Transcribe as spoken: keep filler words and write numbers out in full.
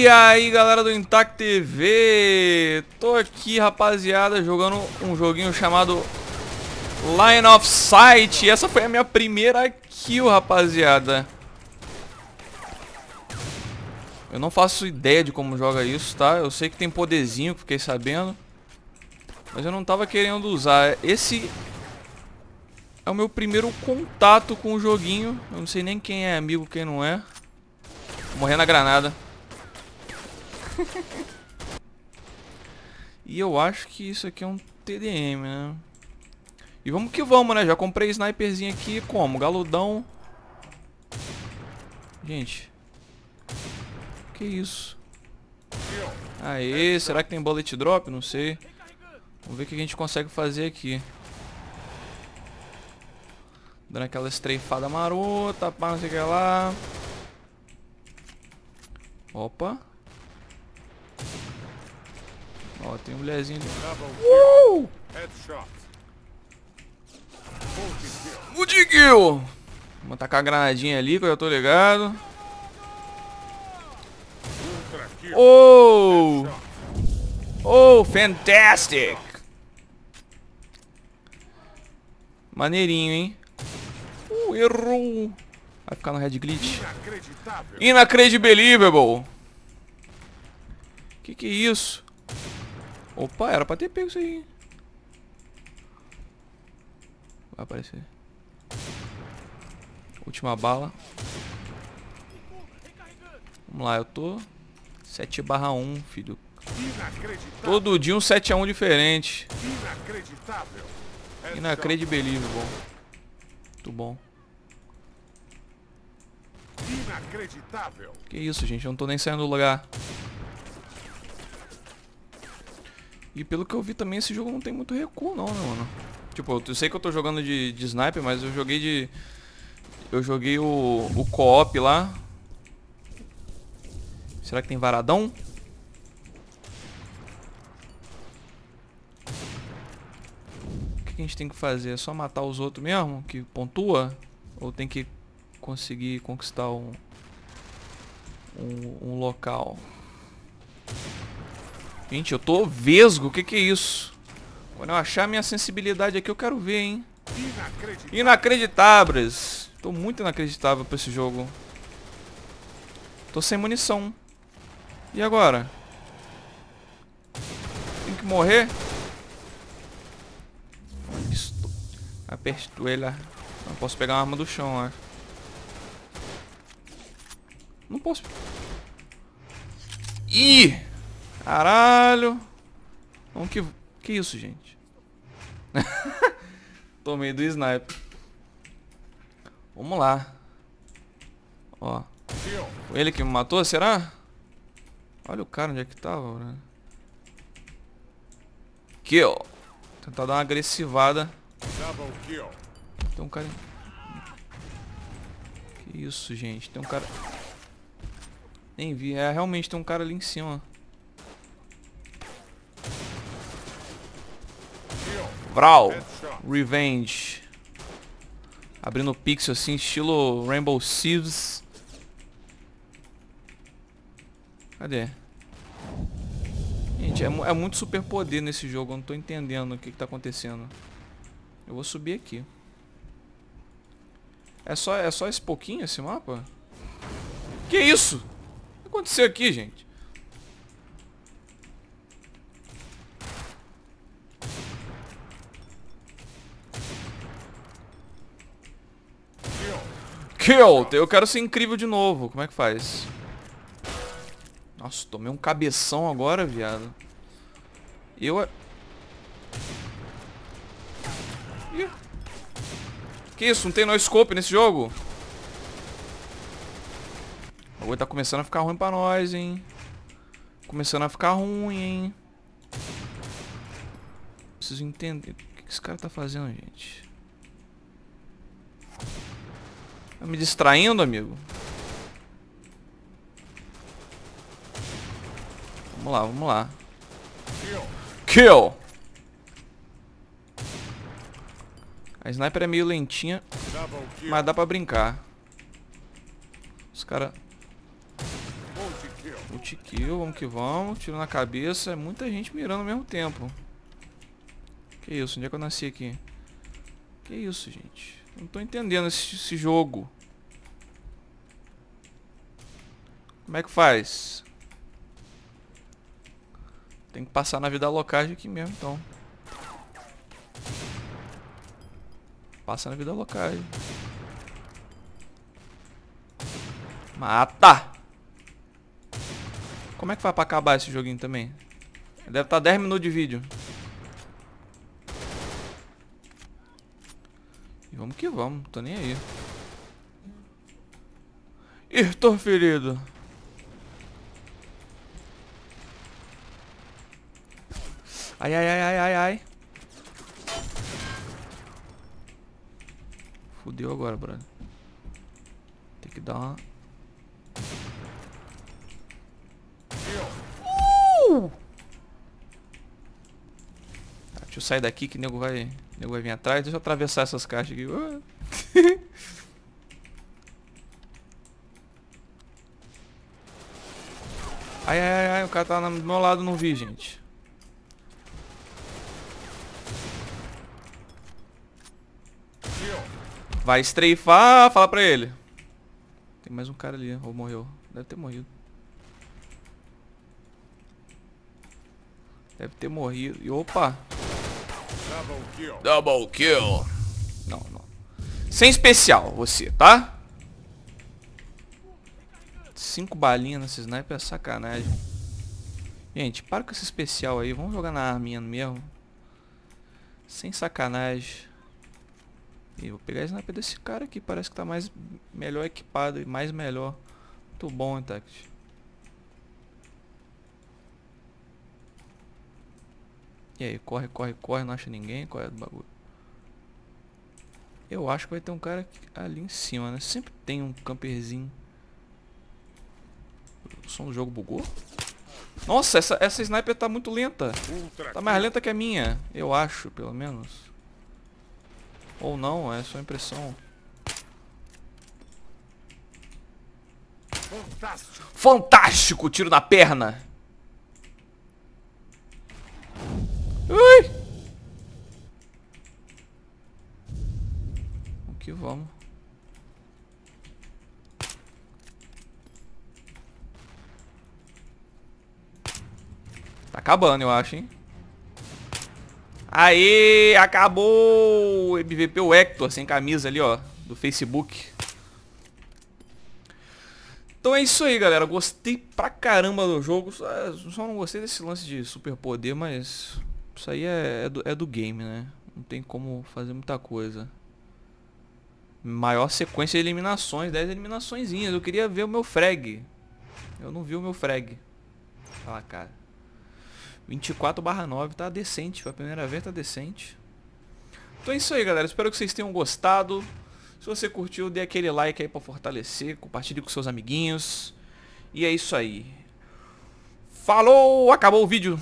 E aí, galera do Intact T V, tô aqui, rapaziada, jogando um joguinho chamado Line of Sight. Essa foi a minha primeira kill, rapaziada. Eu não faço ideia de como joga isso, tá? Eu sei que tem poderzinho, fiquei sabendo, mas eu não tava querendo usar. Esse é o meu primeiro contato com o joguinho. Eu não sei nem quem é amigo, quem não é. Vou morrer na granada. E eu acho que isso aqui é um T D M, né? E vamos que vamos, né? Já comprei sniperzinho aqui. Como? Galudão. Gente, que isso? Aê, será que tem bullet drop? Não sei. Vamos ver o que a gente consegue fazer aqui. Dando aquela estreifada marota, pá, não sei o que lá. Opa. Ó, tem mulherzinha ali. Uh! Multikill! Vou tacar a granadinha ali, que eu já tô ligado. Oh! Oh, fantastic! Maneirinho, hein? Uh, errou! Vai ficar no red glitch. Inacreditável! Que que é isso? Opa, era pra ter pego isso aí. Vai aparecer. Última bala. Vamos lá, eu tô sete barra um, filho. Todo dia um sete a um diferente. Inacreditável, bom. Muito bom. Inacreditável. Que isso, gente? Eu não tô nem saindo do lugar. E pelo que eu vi também, esse jogo não tem muito recuo não, né, mano? Tipo, eu sei que eu tô jogando de, de sniper, mas eu joguei de... Eu joguei o, o co-op lá. Será que tem varadão? O que a gente tem que fazer? É só matar os outros mesmo? Que pontua? Ou tem que conseguir conquistar um... Um, um local? Gente, eu tô vesgo, o que que é isso? Quando eu achar minha sensibilidade aqui, eu quero ver, hein? Inacreditáveis! Tô muito inacreditável pra esse jogo. Tô sem munição. E agora? Tem que morrer? Estou... Aperto ele lá. Não posso pegar uma arma do chão, ó. Não posso... Ih! Caralho! Vamos que... Que isso, gente? Tomei do sniper. Vamos lá. Ó. Foi ele que me matou, será? Olha o cara onde é que tava, né? Kill. Vou tentar dar uma agressivada. Tem um cara... Que isso, gente? Tem um cara... Nem vi. É, realmente tem um cara ali em cima. Vral, Revenge. Abrindo pixel assim, estilo Rainbow Six. Cadê? Gente, é, é muito super poder nesse jogo. Eu não tô entendendo o que que tá acontecendo. Eu vou subir aqui. É só, é só esse pouquinho, esse mapa? Que isso? O que aconteceu aqui, gente? Kill! Eu quero ser incrível de novo. Como é que faz? Nossa, tomei um cabeção agora, viado. Eu... Ih. Que isso? Não tem no scope nesse jogo? Agora tá começando a ficar ruim pra nós, hein? Começando a ficar ruim, hein? Preciso entender. O que esse cara tá fazendo, gente? Tá me distraindo, amigo? Vamos lá, vamos lá. Kill! A sniper é meio lentinha, mas dá pra brincar. Os caras... Ult kill, vamos que vamos. Tiro na cabeça, é muita gente mirando ao mesmo tempo. Que isso, onde é que eu nasci aqui? Que isso, gente. Não tô entendendo esse, esse jogo. Como é que faz? Tem que passar na vida locagem aqui mesmo, então. Passa na vida locagem. Mata! Como é que faz pra acabar esse joguinho também? Deve estar dez minutos de vídeo. E vamos que vamos, não tô nem aí. Ih, tô ferido. Ai, ai, ai, ai, ai, ai. Fudeu agora, brother. Tem que dar uma... Uh! Tá, deixa eu sair daqui que o nego vai, o nego vai vir atrás. Deixa eu atravessar essas caixas aqui. Uh! Ai, ai, ai, o cara tá do meu lado, não vi, gente. Vai estreifar, fala pra ele. Tem mais um cara ali, ou morreu. Deve ter morrido. Deve ter morrido. E opa! Double kill. Double kill. Não, não. Sem especial, você, tá? Cinco balinhas nesse sniper é sacanagem. Gente, para com esse especial aí. Vamos jogar na arminha mesmo. Sem sacanagem. Eu vou pegar a sniper desse cara aqui, parece que tá mais melhor equipado e mais melhor. Muito bom, Intact. E aí, corre, corre, corre, não acha ninguém, corre do bagulho. Eu acho que vai ter um cara ali em cima, né? Sempre tem um camperzinho. O som do jogo bugou? Nossa, essa, essa sniper tá muito lenta. Tá mais lenta que a minha, eu acho, pelo menos. Ou não, é só impressão. Fantástico. Fantástico! Tiro na perna! Ui! O que vamos? Tá acabando, eu acho, hein? Aê, acabou! M V P o Hector, sem camisa ali, ó, do Facebook. Então é isso aí, galera. Gostei pra caramba do jogo. Só não gostei desse lance de superpoder, mas... Isso aí é, é, do, é do game, né? Não tem como fazer muita coisa. Maior sequência de eliminações, dez eliminaçõezinhas. Eu queria ver o meu frag. Eu não vi o meu frag. Olha lá, cara. vinte e quatro barra nove, tá decente, pra primeira vez tá decente. Então é isso aí, galera, espero que vocês tenham gostado. Se você curtiu, dê aquele like aí pra fortalecer, compartilhe com seus amiguinhos. E é isso aí. Falou, acabou o vídeo.